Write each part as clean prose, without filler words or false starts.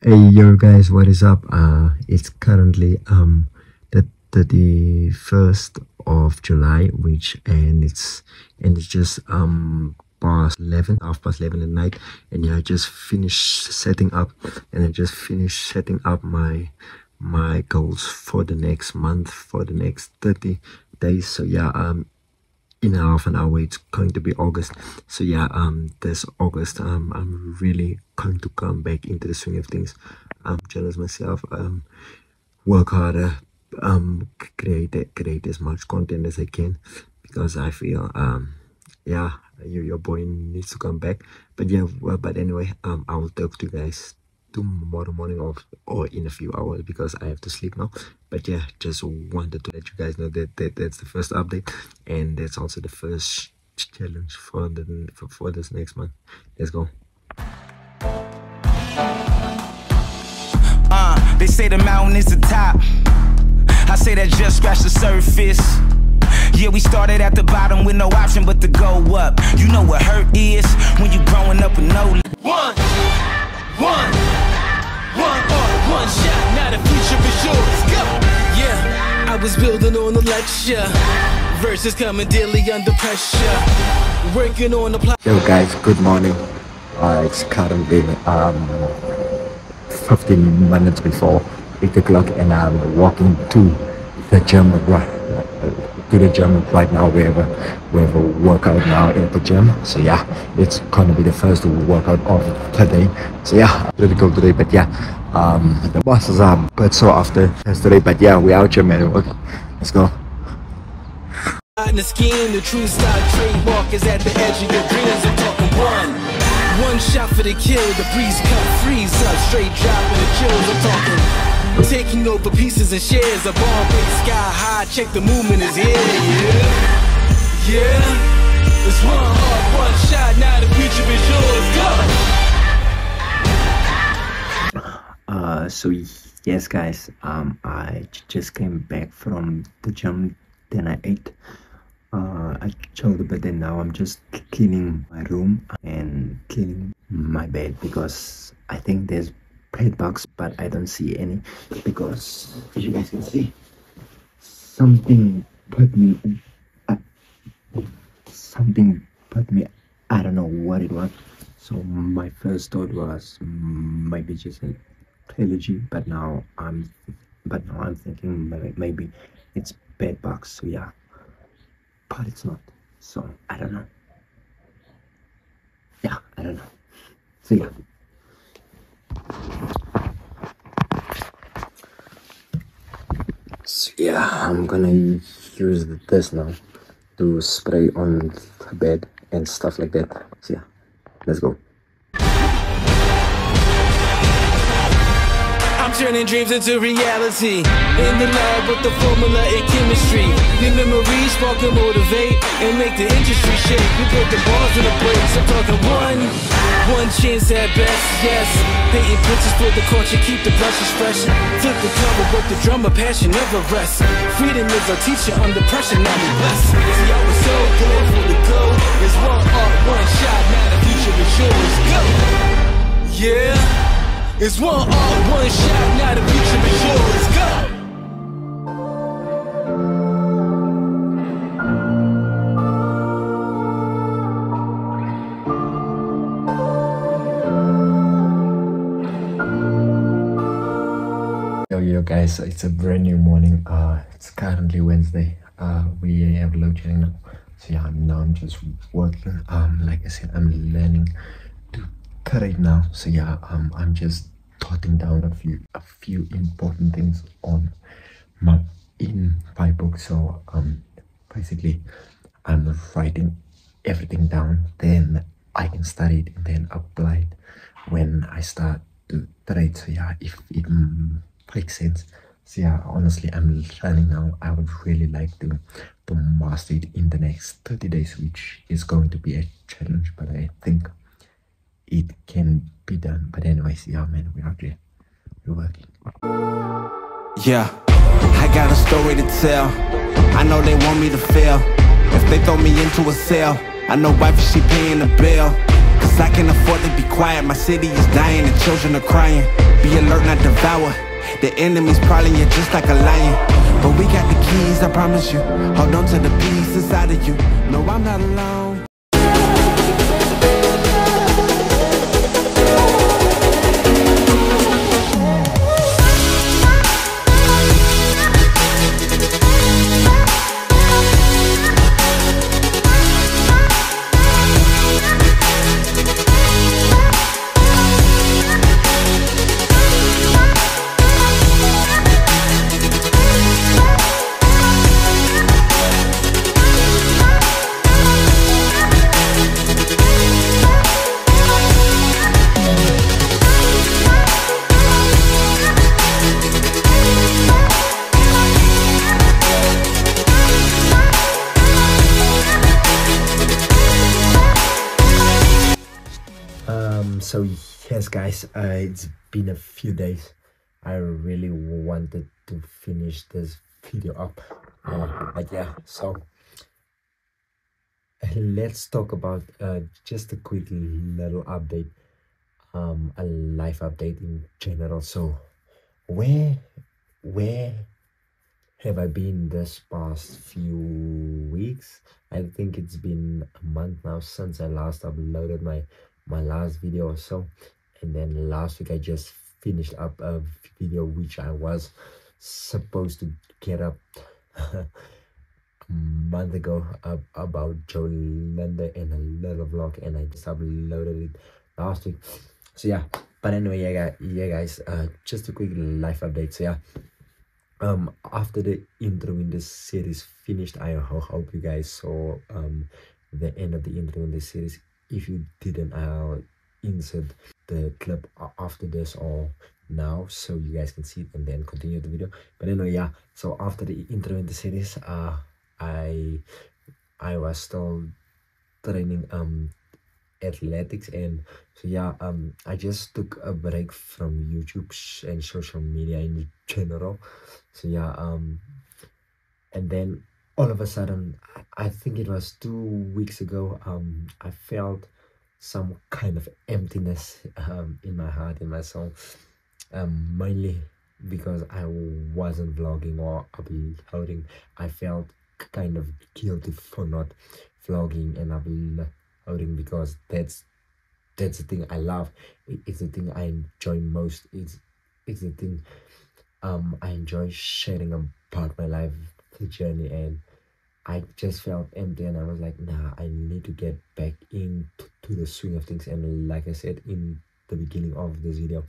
Hey yo guys, what is up? It's currently the 31st of July, and it's just half past 11 at night, and yeah, I just finished setting up my goals for the next month, for the next 30 days. So yeah, in half an hour it's going to be August. So yeah, this August I'm really going to come back into the swing of things. I'm jealous myself. Work harder, create as much content as I can, because I feel yeah, your boy needs to come back. But yeah, but anyway, I will talk to you guys tomorrow morning or in a few hours, because I have to sleep now. But yeah, just wanted to let you guys know that's the first update, and that's also the first challenge for this next month. Let's go. They say the mountain is the top. I say that just scratched the surface. Yeah, we started at the bottom with no option but to go up. You know what hurt is when you growing up with no one shot, now the future is yours, go! Yeah, I was building on the lecture, verses coming daily under pressure, working on the... Yo guys, good morning. It's currently 15 minutes before 8 o'clock, and I'm walking to the gym right now. We have a workout now at the gym. So yeah, it's gonna be the first workout of today. So yeah, pretty cool today. But yeah, the bosses are but so after yesterday. But yeah, we out here, man. Okay, let's go. In the scheme, the true style trademark is at the edge of your dreams. I'm talking one shot for the kill. The breeze cut, freeze up, straight drop and the chills. I'm talking taking over pieces and shares of all big sky high. Check the movement is here. Yeah, yeah. It's one heart, one shot. Now the future is yours. Go. So yes, guys. I just came back from the gym. Then I ate. I chilled a bit, and now I'm just cleaning my room and cleaning my bed, because I think there's bedbugs, but I don't see any, because as you guys can see, something put me, I don't know what it was. So my first thought was maybe just an allergy, but now I'm thinking maybe it's bedbugs. So yeah, but it's not, so I don't know. Yeah, I don't know. So yeah, I'm gonna use this now to spray on the bed and stuff like that. So yeah, let's go. I'm turning dreams into reality. In the lab with the formula in chemistry. Your memories spark and motivate and make the industry shake. You put the balls in the brakes. I'm talking one chance at best, yes. Painting pictures for the culture, keep the brushes fresh. Flip the cover, work the drummer, passion never rests. Freedom is our teacher, under pressure, now we blessed. See, I was so good for the goal. It's one art, one shot, now the future is yours, go! Yeah, it's one art, one shot, now the future is yours, go! Guys, so it's a brand new morning. It's currently Wednesday. We have load shedding now, so yeah, now I'm just working. Like I said, I'm learning to cut it now. So yeah, I'm just jotting down a few important things on my book. So basically I'm writing everything down, then I can study it and then apply it when I start to trade. So yeah, if it makes sense. So yeah, honestly, I'm learning now. I would really like to master it in the next 30 days, which is going to be a challenge, but I think it can be done. But anyways, yeah, man, we're out here. We're working. Yeah, I got a story to tell. I know they want me to fail. If they throw me into a cell, I know wifey, she paying the bill. 'cause I can afford to be quiet. My city is dying and children are crying. Be alert, not devour. The enemy's prowling you just like a lion. But we got the keys, I promise you. Hold on to the peace inside of you. No, I'm not alone. So yes guys, it's been a few days. I really wanted to finish this video up, but yeah, so let's talk about just a quick little update, a life update in general. So where have I been this past few weeks? I think it's been a month now since I last uploaded my last video or so, and then last week I just finished up a video which I was supposed to get up a month ago about Joe Linder and a little vlog, and I just uploaded it last week. So yeah, but anyway, yeah guys, just a quick life update. So yeah, after the intro in this series finished, I hope you guys saw the end of the intro in this series. If you didn't, I'll insert the clip after this or now so you guys can see it and then continue the video. But anyway, yeah, so after the intro in the series, I was still training athletics, and so yeah, I just took a break from YouTube and social media in general. So yeah, and then all of a sudden, I think it was 2 weeks ago, I felt some kind of emptiness in my heart, in my soul, mainly because I wasn't vlogging or uploading. I felt kind of guilty for not vlogging and uploading, because that's the thing I love. It's the thing I enjoy most. It's the thing I enjoy sharing about my life, the journey, and I just felt empty, and I was like, nah, I need to get back into the swing of things. And like I said in the beginning of this video,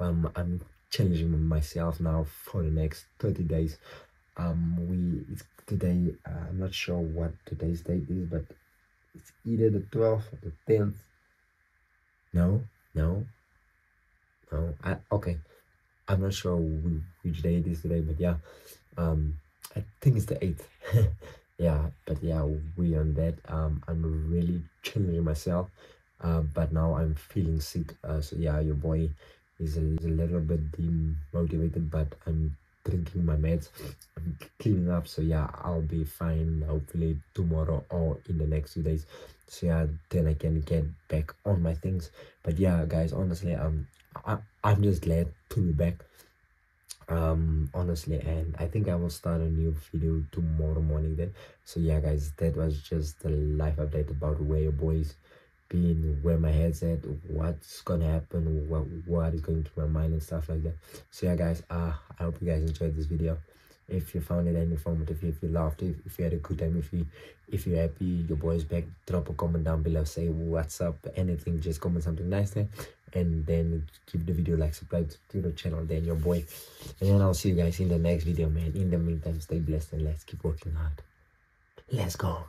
I'm challenging myself now for the next 30 days. Today, I'm not sure what today's date is, but it's either the 12th or the 10th. No. Okay, I'm not sure which day it is today, but yeah, I think it's the 8th. Yeah, but yeah, we on that. I'm really challenging myself, but now I'm feeling sick, so yeah, your boy is a little bit demotivated, but I'm drinking my meds, I'm cleaning up, so yeah, I'll be fine hopefully tomorrow or in the next 2 days. So yeah, then I can get back on my things. But yeah guys, honestly, I'm just glad to be back, honestly, and I think I will start a new video tomorrow morning then. So yeah guys, that was just the life update about where your boy's been, where my head's at, what's gonna happen, what is going through my mind and stuff like that. So yeah guys, I hope you guys enjoyed this video. If you found it informative, if you laughed, if you had a good time, if you're happy your boy's back, drop a comment down below, say what's up, anything, just comment something nice there, and then give the video like, subscribe to the channel, then your boy, and then I'll see you guys in the next video, man. In the meantime, stay blessed and let's keep working hard. Let's go.